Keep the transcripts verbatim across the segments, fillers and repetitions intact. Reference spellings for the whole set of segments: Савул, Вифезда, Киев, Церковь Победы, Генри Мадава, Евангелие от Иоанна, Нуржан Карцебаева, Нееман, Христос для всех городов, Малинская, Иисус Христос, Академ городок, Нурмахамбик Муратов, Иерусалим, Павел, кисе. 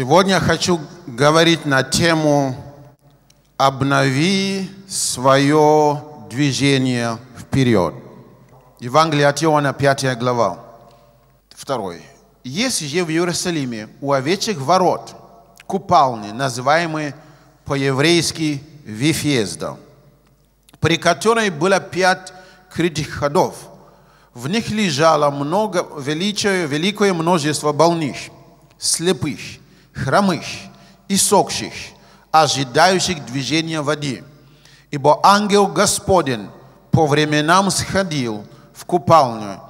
Сегодня хочу говорить на тему «Обнови свое движение вперед». Евангелие от Иоанна, пятая глава, вторая. «Есть же в Иерусалиме у овечьих ворот купальни, называемые по-еврейски Вифезда, при которой было пять крытых ходов. В них лежало много, величие, великое множество больных, слепых, хромых и сохших, ожидающих движения воды. Ибо ангел Господень по временам сходил в купальню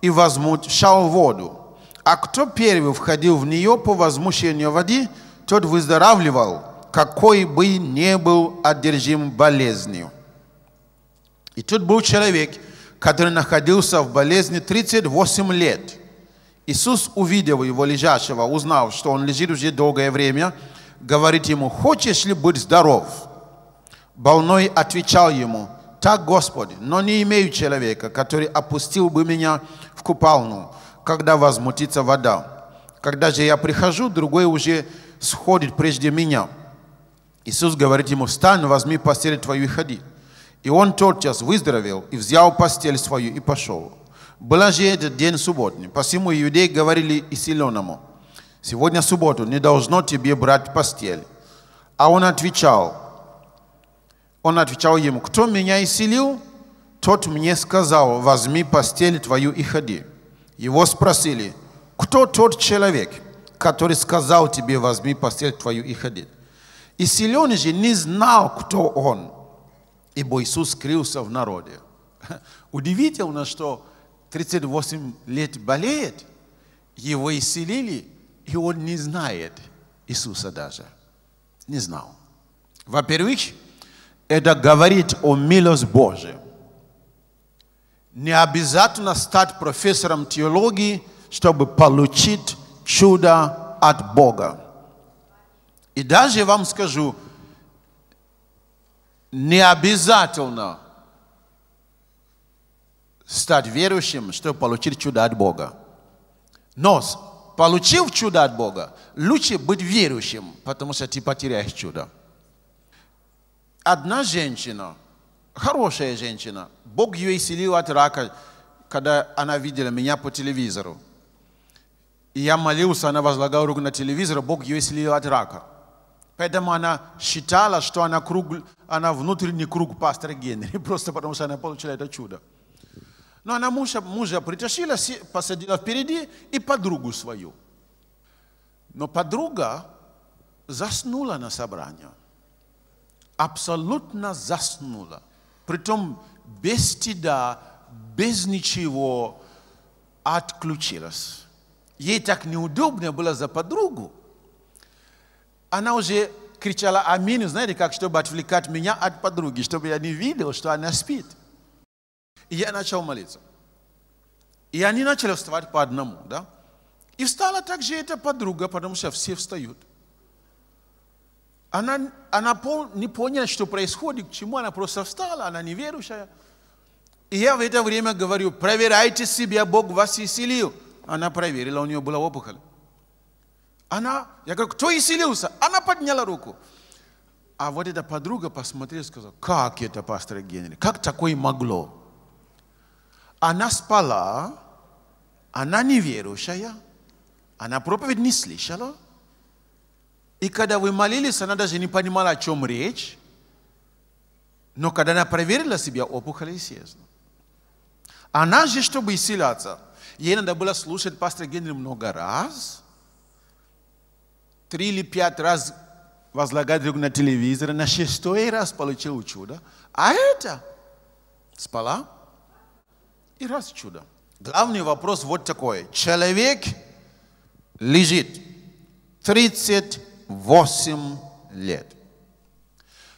и возмущал воду. А кто первый входил в нее по возмущению воды, тот выздоравливал, какой бы ни был одержим болезнью. И тут был человек, который находился в болезни тридцать восемь лет. Иисус, увидев его лежащего, узнав, что он лежит уже долгое время, говорит ему: «Хочешь ли быть здоров?» Больной отвечал ему: «Так, Господи, но не имею человека, который опустил бы меня в купальню, когда возмутится вода. Когда же я прихожу, другой уже сходит прежде меня». Иисус говорит ему: «Встань, возьми постель твою и ходи». И он тотчас выздоровел, и взял постель свою, и пошел. Был же этот день субботний, посему иудеи говорили исцеленному: «Сегодня субботу, не должно тебе брать постель». А он отвечал, он отвечал ему: «Кто меня исцелил, тот мне сказал: возьми постель твою и ходи». Его спросили: «Кто тот человек, который сказал тебе: возьми постель твою и ходи?» Исцеленный же не знал, кто он, ибо Иисус скрылся в народе. Удивительно, что тридцать восемь лет болеет, его исцелили, и он не знает Иисуса даже. Не знал. Во-первых, это говорит о милости Божьей. Не обязательно стать профессором теологии, чтобы получить чудо от Бога. И даже вам скажу, не обязательно стать верующим, чтобы получить чудо от Бога. Но, получив чудо от Бога, лучше быть верующим, потому что ты потеряешь чудо. Одна женщина, хорошая женщина, Бог ее исцелил от рака, когда она видела меня по телевизору. И я молился, она возлагала руку на телевизор, Бог ее исцелил от рака. Поэтому она считала, что она, круг, она внутренний круг пастора Генри, просто потому что она получила это чудо. Но она мужа, мужа притащила, посадила впереди и подругу свою. Но подруга заснула на собрании. Абсолютно заснула. Притом без стыда, без ничего отключилась. Ей так неудобно было за подругу. Она уже кричала «Аминь», знаете, как, чтобы отвлекать меня от подруги, чтобы я не видел, что она спит. И я начал молиться. И они начали вставать по одному, да? И встала также эта подруга, потому что все встают. Она, она пол, не поняла, что происходит, к чему она просто встала, она неверующая. И я в это время говорю: проверяйте себя, Бог вас исцелил. Она проверила, у нее была опухоль. Она, я говорю: кто исцелился? Она подняла руку. А вот эта подруга посмотрела и сказала: как это, пастор Генри, как такое могло? Она спала, она неверующая, она проповедь не слышала. И когда вы молились, она даже не понимала, о чем речь. Но когда она проверила себя, опухоль исчезла. Она же, чтобы исцеляться, ей надо было слушать пастора Генри много раз. Три или пять раз возлагать руку на телевизор, на шестой раз получил чудо. А это спала. И раз чудо. Главный вопрос вот такой. Человек лежит тридцать восемь лет.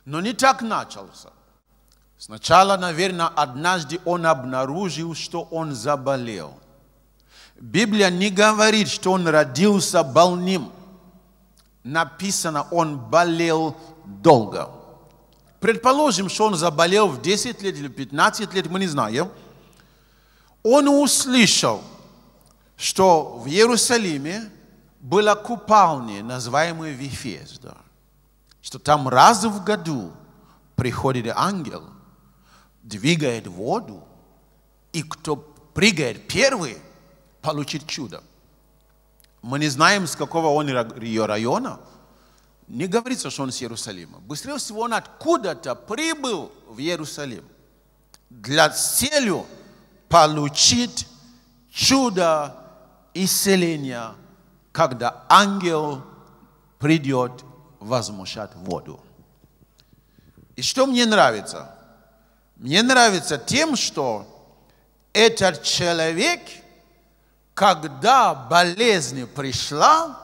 Но не так начался. Сначала, наверное, однажды он обнаружил, что он заболел. Библия не говорит, что он родился больным. Написано, он болел долго. Предположим, что он заболел в десять лет или пятнадцать лет, мы не знаем. Он услышал, что в Иерусалиме была купальня, называемая Вифезда, что там раз в году приходит ангел, двигает воду, и кто прыгает первый, получит чудо. Мы не знаем, с какого он ее района. Не говорится, что он с Иерусалима. Быстрее всего он откуда-то прибыл в Иерусалим для целью получить чудо исцеления, когда ангел придет возмущать воду. И что мне нравится? Мне нравится тем, что этот человек, когда болезнь пришла,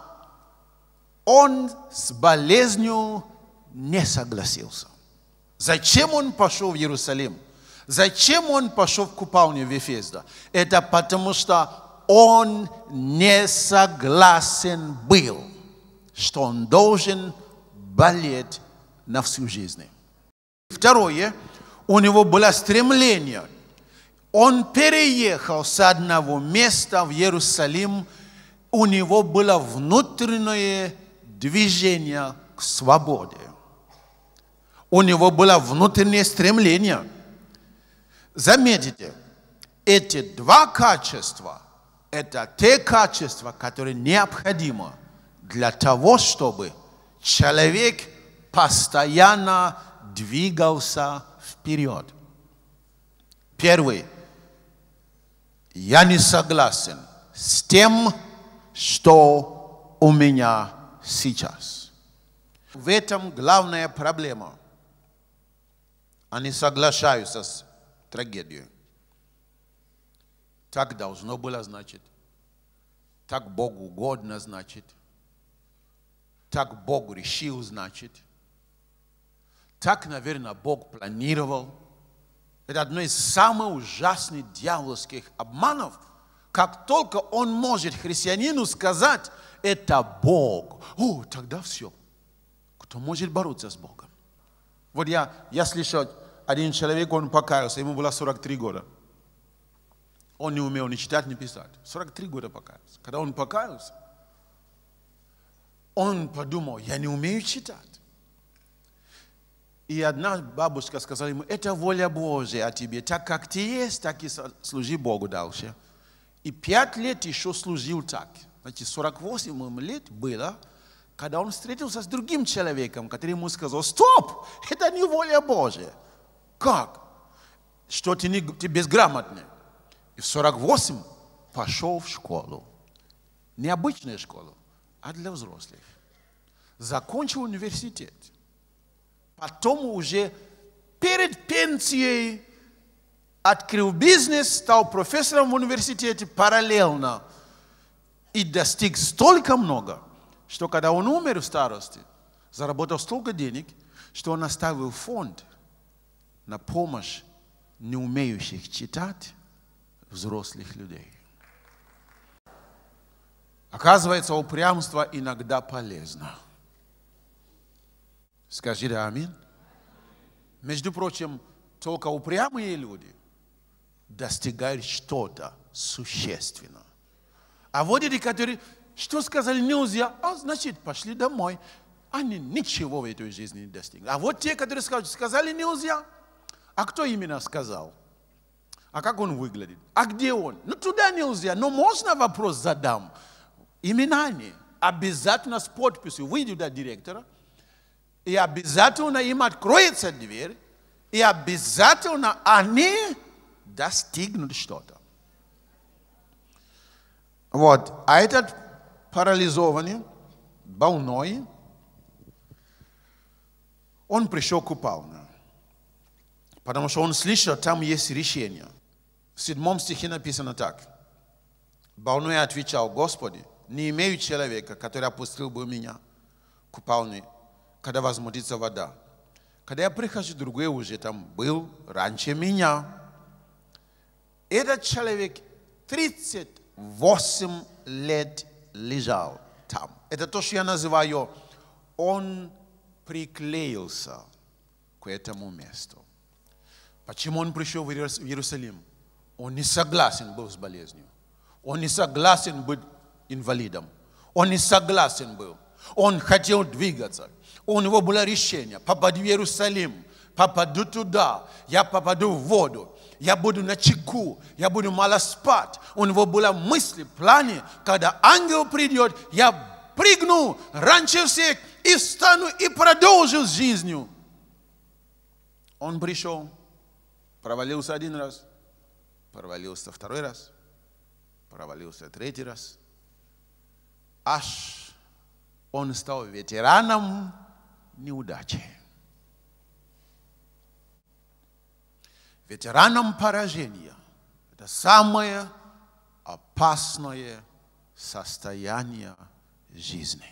он с болезнью не согласился. Зачем он пошел в Иерусалим? Зачем он пошел в купальню Вифезда? Это потому что он не согласен был, что он должен болеть на всю жизнь. Второе, у него было стремление. Он переехал с одного места в Иерусалим. У него было внутреннее движение к свободе. У него было внутреннее стремление. Заметьте, эти два качества – это те качества, которые необходимы для того, чтобы человек постоянно двигался вперед. Первый. Я не согласен с тем, что у меня сейчас. В этом главная проблема. Они соглашаются с трагедией. Так должно было, значит. Так Богу угодно, значит. Так Бог решил, значит. Так, наверное, Бог планировал. Это одно из самых ужасных дьявольских обманов. Как только он может христианину сказать, это Бог. О, тогда все. Кто может бороться с Богом? Вот я, я слышал, один человек, он покаялся, ему было сорок три года. Он не умел ни читать, ни писать. сорок три года покаялся. Когда он покаялся, он подумал, я не умею читать. И одна бабушка сказала ему, это воля Божья о тебе. Так как ты есть, так и служи Богу дальше. И пять лет еще служил так. Значит, сорок восемь лет было, когда он встретился с другим человеком, который ему сказал, стоп, это не воля Божия. Как? Что ты, не, ты безграмотный. И в сорок восемь пошел в школу. Не обычную школу, а для взрослых. Закончил университет. Потом уже перед пенсией открыл бизнес, стал профессором в университете параллельно. И достиг столько много, что когда он умер в старости, заработал столько денег, что он оставил фонд на помощь не умеющих читать взрослых людей. Оказывается, упрямство иногда полезно. Скажите аминь. Между прочим, только упрямые люди достигают что-то существенного. А вот эти, которые, что сказали, нельзя, а значит, пошли домой. Они ничего в этой жизни не достигли. А вот те, которые сказали, сказали нельзя. А кто именно сказал? А как он выглядит? А где он? Ну, туда нельзя. Но можно вопрос задам? Имена они. Обязательно с подписью. Выйду до директора. И обязательно им откроется дверь. И обязательно они достигнут что-то. Вот. А этот парализованный, больной, он пришел к купальне. Потому что он слышал, там есть решение. В седьмом стихе написано так. Больной отвечал, Господи, не имею человека, который опустил бы меня в купальне, когда возмутится вода. Когда я прихожу, другой уже там был раньше меня. Этот человек тридцать восемь лет лежал там. Это то, что я называю, он приклеился к этому месту. Почему он пришел в Иерусалим? Он не согласен был с болезнью. Он не согласен быть инвалидом. Он не согласен был. Он хотел двигаться. У него было решение. Попаду в Иерусалим, попаду туда, я попаду в воду, я буду на чеку, я буду мало спать. У него была мысль, планы, когда ангел придет, я прыгну раньше всех и встану и продолжу жизнью. Он пришел, провалился один раз, провалился второй раз, провалился третий раз. Аж он стал ветераном неудачи. Ветераном поражения. Это самое опасное состояние жизни.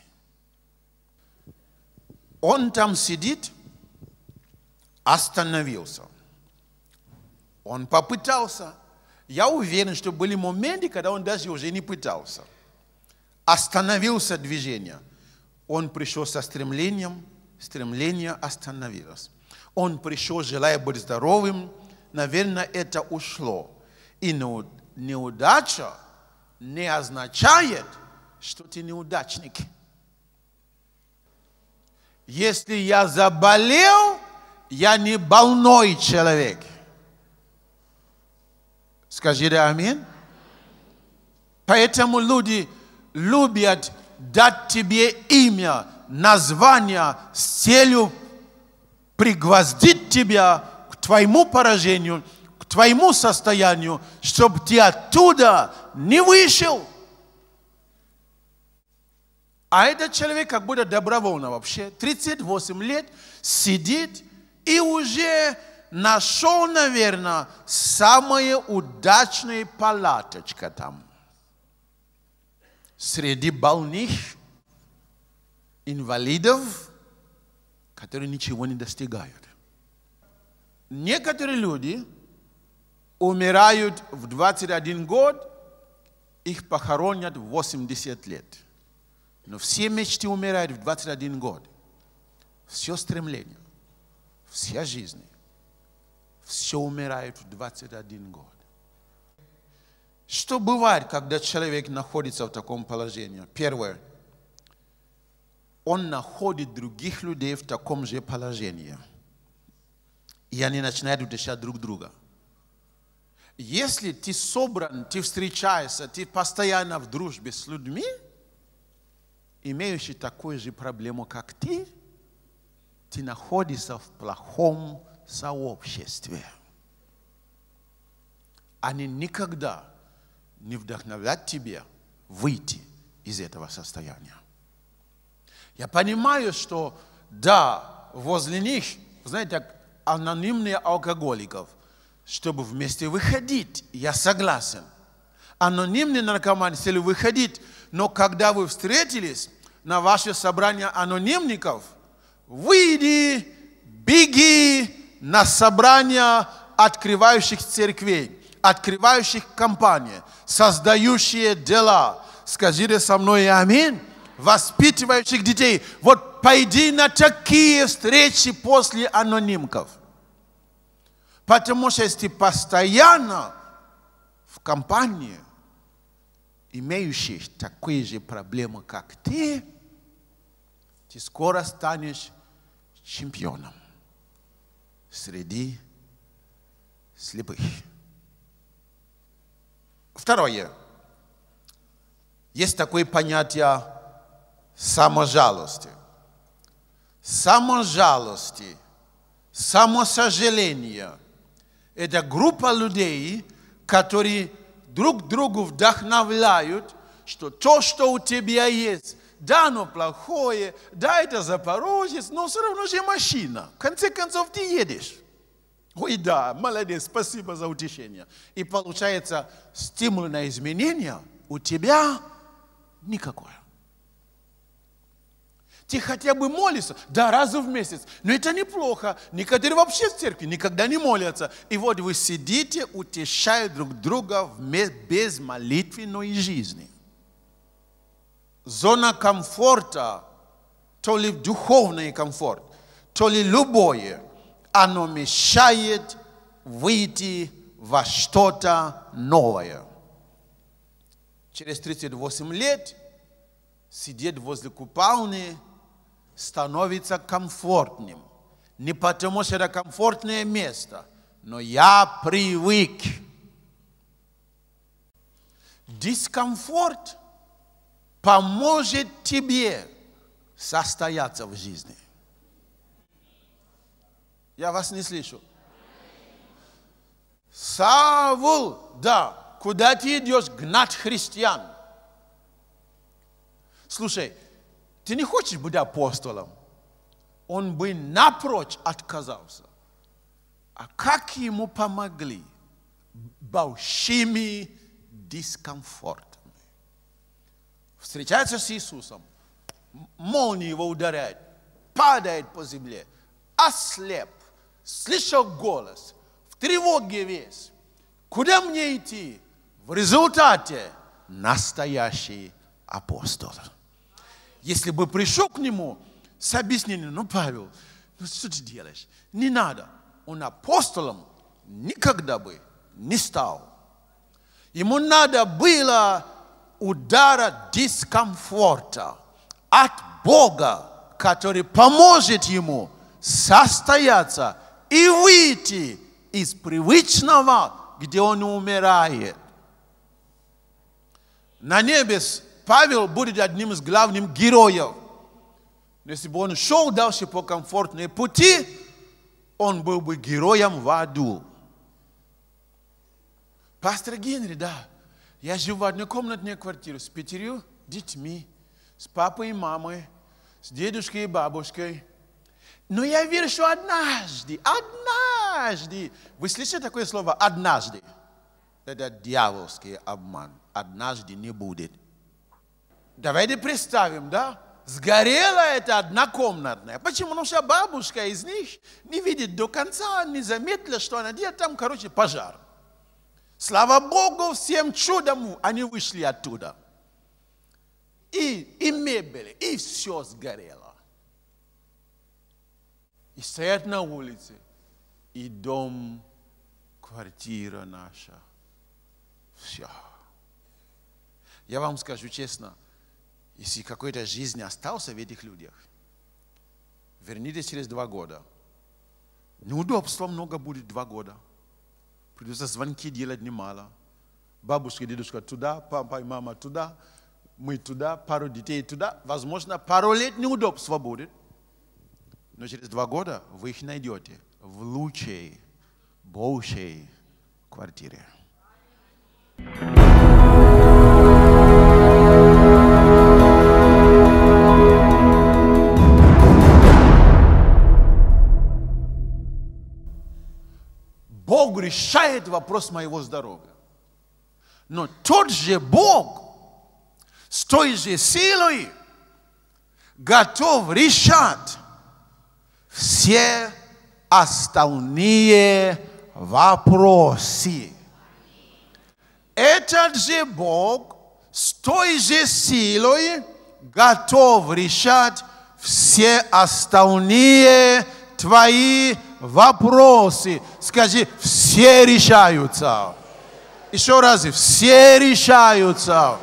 Он там сидит, остановился. Он попытался. Я уверен, что были моменты, когда он даже уже не пытался. Остановился движение. Он пришел со стремлением, стремление остановилось. Он пришел, желая быть здоровым. Наверное, это ушло. И неудача не означает, что ты неудачник. Если я заболел, я не больной человек. Скажите аминь. Поэтому люди любят дать тебе имя, название с целью пригвоздить тебя к твоему поражению, к твоему состоянию, чтобы ты оттуда не вышел. А этот человек как будто добровольно вообще, тридцать восемь лет, сидит и уже нашел, наверное, самые удачные палаточка там. Среди больных, инвалидов, которые ничего не достигают. Некоторые люди умирают в двадцать один год, их похоронят в восемьдесят лет. Но все мечты умирают в двадцать один год. Все стремление, вся жизнь, все умирает в двадцать один год. Что бывает, когда человек находится в таком положении? Первое. Он находит других людей в таком же положении. И они начинают утешать друг друга. Если ты собран, ты встречаешься, ты постоянно в дружбе с людьми, имеющими такую же проблему, как ты, ты находишься в плохом сообществе. Они никогда не вдохновлять тебя выйти из этого состояния. Я понимаю, что да, возле них, знаете, так, анонимные алкоголиков, чтобы вместе выходить, я согласен. Анонимные наркоманы сели выходить, но когда вы встретились на ваше собрание анонимников, выйди, беги на собрание открывающих церквей, открывающих компании, создающие дела. Скажите со мной аминь. Воспитывающих детей. Вот пойди на такие встречи после анонимков. Потому что если ты постоянно в компании, имеющих такие же проблемы, как ты, ты скоро станешь чемпионом среди слепых. Второе. Есть такое понятие саможалости. Саможалости, самосожаление – это группа людей, которые друг другу вдохновляют, что то, что у тебя есть, да, оно плохое, да, это запорожец, но все равно же машина. В конце концов, ты едешь. Ой, да, молодец, спасибо за утешение. И получается, стимул на изменения у тебя никакой. Ты хотя бы молишься, да, раз в месяц, но это неплохо. Некоторые вообще в церкви никогда не молятся. И вот вы сидите, утешая друг друга без молитвенной жизни. Зона комфорта, то ли духовный комфорт, то ли любое, оно мешает выйти во что-то новое. Через тридцать восемь лет сидеть возле купальни становится комфортным. Не потому, что это комфортное место, но я привык. Дискомфорт поможет тебе состояться в жизни. Я вас не слышу. Савул, да, куда ты идешь гнать христиан? Слушай, ты не хочешь быть апостолом? Он бы напрочь отказался. А как ему помогли? Большими дискомфортами. Встречается с Иисусом, молния его ударяет, падает по земле, ослеп, слышал голос, в тревоге весь. Куда мне идти? В результате настоящий апостол. Если бы пришел к нему с объяснением, ну, Павел, ну, что ты делаешь? Не надо. Он апостолом никогда бы не стал. Ему надо было удара дискомфорта от Бога, который поможет ему состояться и выйти из привычного, где он умирает. На небе Павел будет одним из главных героев. Если бы он шел дальше по комфортной пути, он был бы героем в аду. Пастор Генри, да, я живу в однокомнатной квартире с пятерью детьми, с папой и мамой, с дедушкой и бабушкой. Но я верю, что однажды, однажды, вы слышите такое слово «однажды»? Это дьявольский обман. Однажды не будет. Давайте представим, да? Сгорела эта однокомнатная. Почему? Потому что бабушка из них не видит до конца, не заметила, что она делает. Там, короче, пожар. Слава Богу, всем чудом они вышли оттуда. И, и мебель, и все сгорело. И стоят на улице. И дом, квартира наша. Все. Я вам скажу честно, если какой-то жизнь остался в этих людях, вернитесь через два года. Неудобства много будет два года. Придется звонки делать немало. Бабушка и дедушка туда, папа и мама туда, мы туда, пару детей туда. Возможно, пару лет неудобства будет. Но через два года вы их найдете в лучшей, большей квартире. Бог решает вопрос моего здоровья. Но тот же Бог с той же силой готов решать все остальные вопросы. Этот же Бог с той же силой готов решать все остальные твои вопросы. Скажи, все решаются. Еще раз, все решаются.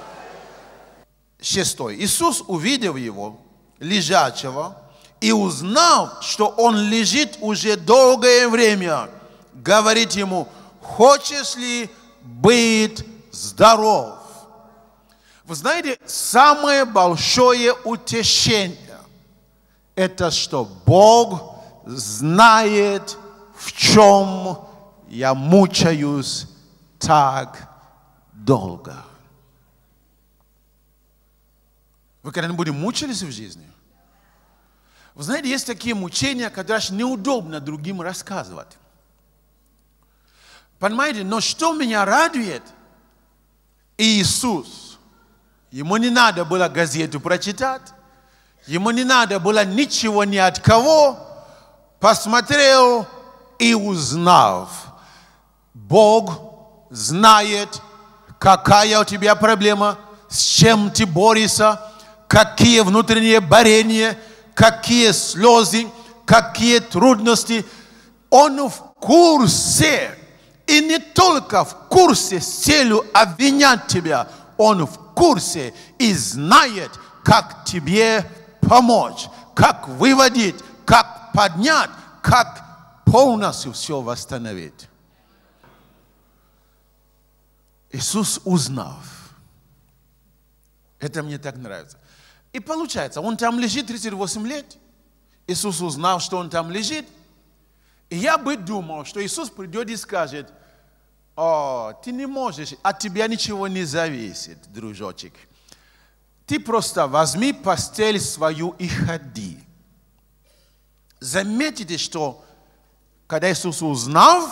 Шестой. Иисус, увидев его, лежачего, и узнав, что он лежит уже долгое время, говорит ему, хочешь ли быть здоров? Вы знаете, самое большое утешение, это что Бог знает, в чем я мучаюсь так долго. Вы когда-нибудь мучились в жизни? Вы знаете, есть такие мучения, которые аж неудобно другим рассказывать. Понимаете, но что меня радует? Иисус. Ему не надо было газету прочитать. Ему не надо было ничего ни от кого. Посмотрел и узнал. Бог знает, какая у тебя проблема, с чем ты борешься, какие внутренние борения, какие слезы, какие трудности. Он в курсе. И не только в курсе с целью обвинять тебя. Он в курсе и знает, как тебе помочь, как выводить, как поднять, как полностью все восстановить. Иисус, узнав, это мне так нравится. И получается, он там лежит тридцать восемь лет. Иисус узнал, что он там лежит. И я бы думал, что Иисус придет и скажет: о, ты не можешь, от тебя ничего не зависит, дружочек. Ты просто возьми постель свою и ходи. Заметите, что когда Иисус узнал,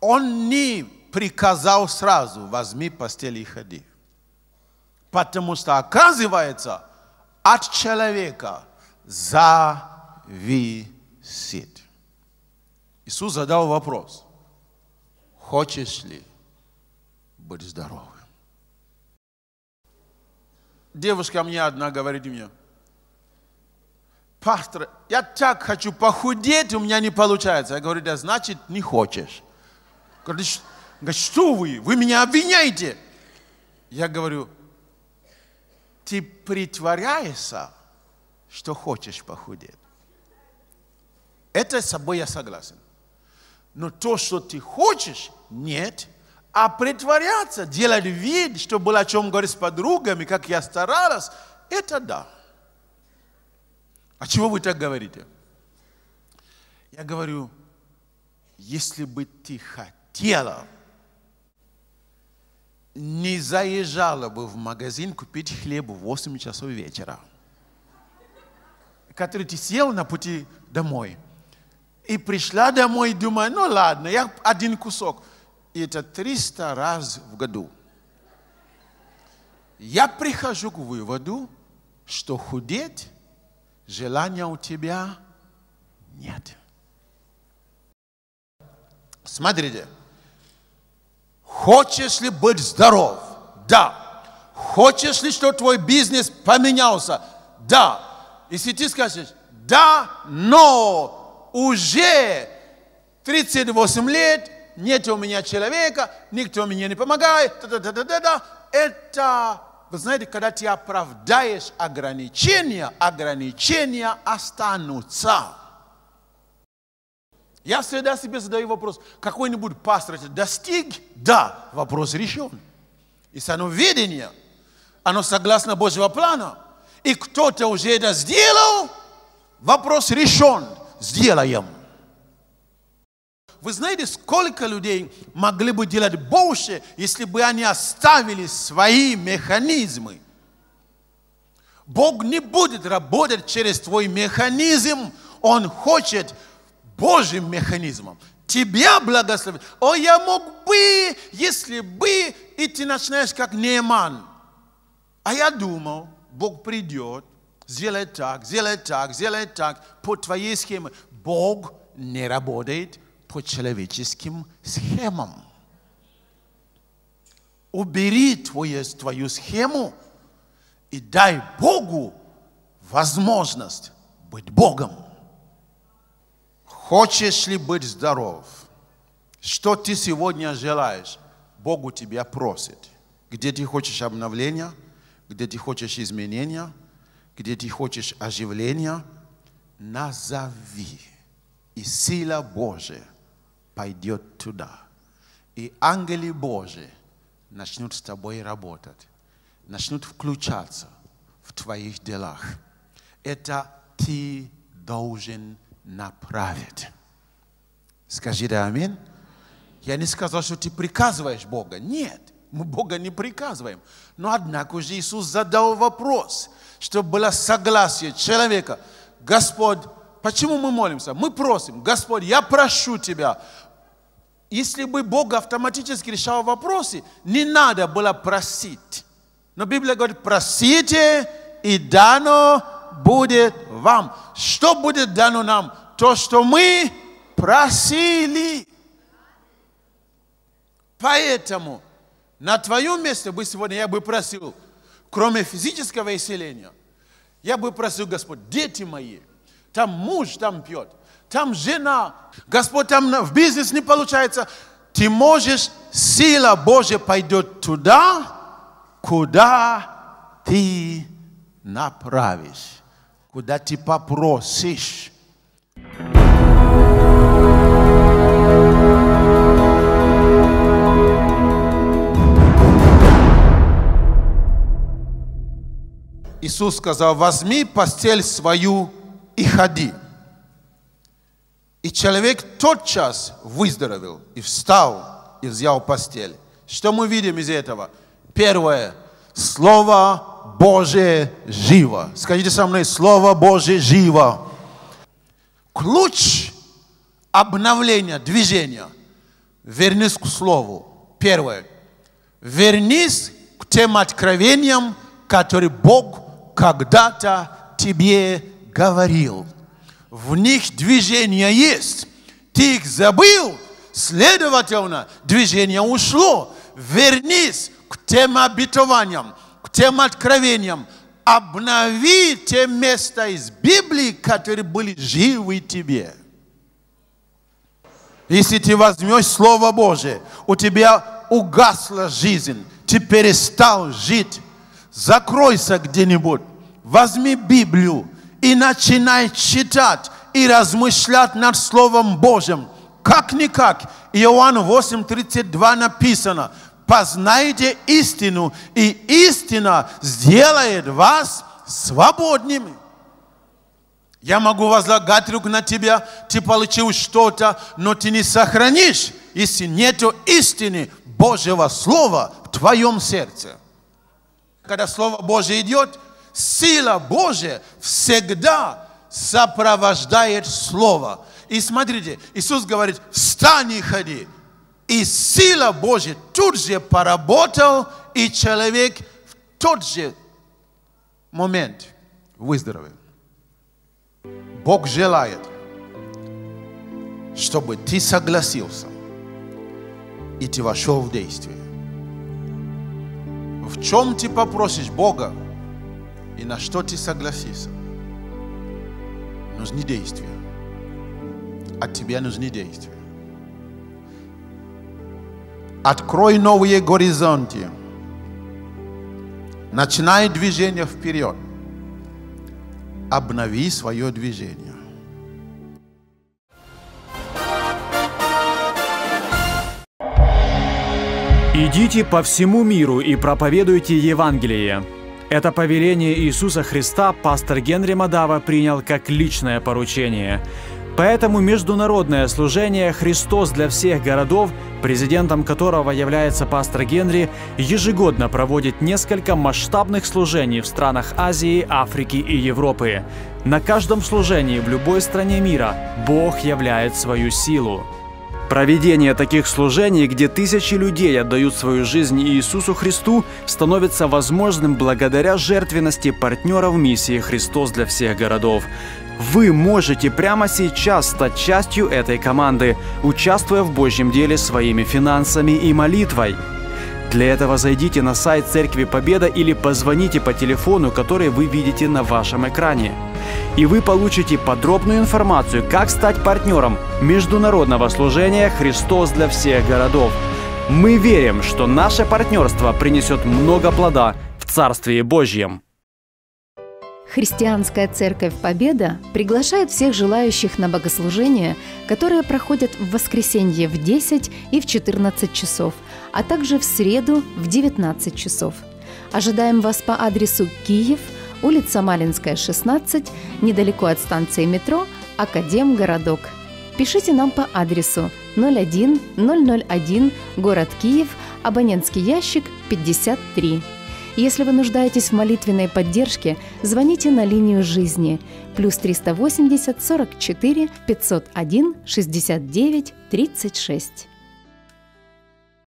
он не приказал сразу: возьми постель и ходи. Потому что, оказывается, от человека зависит. Иисус задал вопрос: хочешь ли быть здоровым? Девушка мне одна говорит мне: пастор, я так хочу похудеть, у меня не получается. Я говорю: да значит, не хочешь. Говорит: что вы, вы меня обвиняете? Я говорю: ты притворяешься, что хочешь похудеть. Это с собой я согласен. Но то, что ты хочешь, нет. А притворяться, делать вид, что было о чем говорить с подругами, как я старалась, это да. А чего вы так говорите? Я говорю: если бы ты хотела, не заезжала бы в магазин купить хлеб в восемь часов вечера, который ты съел на пути домой. И пришла домой и думаю: ну ладно, я один кусок. И это триста раз в году. Я прихожу к выводу, что худеть желания у тебя нет. Смотрите. Хочешь ли быть здоров? Да. Хочешь ли, что твой бизнес поменялся? Да. Если ты скажешь: да, но уже тридцать восемь лет, нет у меня человека, никто мне не помогает, да-да-да-да-да, это, вы знаете, когда ты оправдаешь ограничения, ограничения останутся. Я всегда себе задаю вопрос: какой-нибудь пастор достиг? Да, вопрос решен. И сановедение, оно согласно Божьего плана. И кто-то уже это сделал, вопрос решен, сделаем. Вы знаете, сколько людей могли бы делать больше, если бы они оставили свои механизмы? Бог не будет работать через твой механизм, Он хочет Божьим механизмом тебя благословить. О, я мог бы, если бы, и ты начинаешь как Нееман. А я думал, Бог придет, сделает так, сделает так, сделает так, по твоей схеме. Бог не работает по человеческим схемам. Убери твою, твою схему и дай Богу возможность быть Богом. Хочешь ли быть здоров? Что ты сегодня желаешь? Богу тебя просит. Где ты хочешь обновления? Где ты хочешь изменения? Где ты хочешь оживления? Назови. И сила Божия пойдет туда. И ангелы Божии начнут с тобой работать. Начнут включаться в твоих делах. Это ты должен направить. Скажи да, аминь. Я не сказал, что ты приказываешь Бога. Нет, мы Бога не приказываем. Но однако же Иисус задал вопрос, чтобы было согласие человека. Господь, почему мы молимся? Мы просим: Господь, я прошу Тебя. Если бы Бог автоматически решал вопросы, не надо было просить. Но Библия говорит: просите, и дано будет вам. Что будет дано нам? То, что мы просили. Поэтому на твоем месте бы сегодня я бы просил, кроме физического исцеления, я бы просил: Господь, дети мои, там муж там пьет, там жена, Господь, там в бизнес не получается. Ты можешь, сила Божья пойдет туда, куда ты направишь, куда ты попросишь. Иисус сказал: возьми постель свою и ходи. И человек тотчас выздоровел, и встал, и взял постель. Что мы видим из этого? Первое. Слово Божие живо. Скажите со мной: Слово Божие живо. Ключ обновления, движения. Вернись к Слову. Первое. Вернись к тем откровениям, которые Бог когда-то тебе говорил. В них движение есть. Ты их забыл, следовательно, движение ушло. Вернись к тем обетованиям, к тем откровениям. Обнови те места из Библии, которые были живы тебе. Если ты возьмешь Слово Божие, у тебя угасла жизнь, ты перестал жить. Закройся где-нибудь, возьми Библию и начинай читать и размышлять над Словом Божьим. Как-никак, Иоанн восемь тридцать два написано: познайте истину, и истина сделает вас свободными. Я могу возлагать руку на тебя, ты получил что-то, но ты не сохранишь, если нет истины Божьего Слова в твоем сердце. Когда Слово Божие идет, сила Божия всегда сопровождает Слово. И смотрите, Иисус говорит: встань и ходи. И сила Божия тут же поработала, и человек в тот же момент выздоровел. Бог желает, чтобы ты согласился, и ты вошел в действие. В чем ты попросишь Бога и на что ты согласишься? Нужны действия. От тебя нужны действия. Открой новые горизонты. Начинай движение вперед. Обнови свое движение. «Идите по всему миру и проповедуйте Евангелие». Это повеление Иисуса Христа пастор Генри Мадава принял как личное поручение. Поэтому международное служение «Христос для всех городов», президентом которого является пастор Генри, ежегодно проводит несколько масштабных служений в странах Азии, Африки и Европы. На каждом служении в любой стране мира Бог являет свою силу. Проведение таких служений, где тысячи людей отдают свою жизнь Иисусу Христу, становится возможным благодаря жертвенности партнеров миссии «Христос для всех городов». Вы можете прямо сейчас стать частью этой команды, участвуя в Божьем деле своими финансами и молитвой. Для этого зайдите на сайт Церкви Победа или позвоните по телефону, который вы видите на вашем экране. И вы получите подробную информацию, как стать партнером международного служения «Христос для всех городов». Мы верим, что наше партнерство принесет много плода в Царстве Божьем. Христианская Церковь Победа приглашает всех желающих на богослужения, которые проходят в воскресенье в десять и в четырнадцать часов, а также в среду в девятнадцать часов. Ожидаем вас по адресу Киев, улица Малинская, шестнадцать, недалеко от станции метро Академ городок. Пишите нам по адресу ноль один ноль ноль один, город Киев, абонентский ящик пятьдесят три. Если вы нуждаетесь в молитвенной поддержке, звоните на линию жизни плюс триста восемьдесят сорок четыре пятьсот один шестьдесят девять тридцать шесть.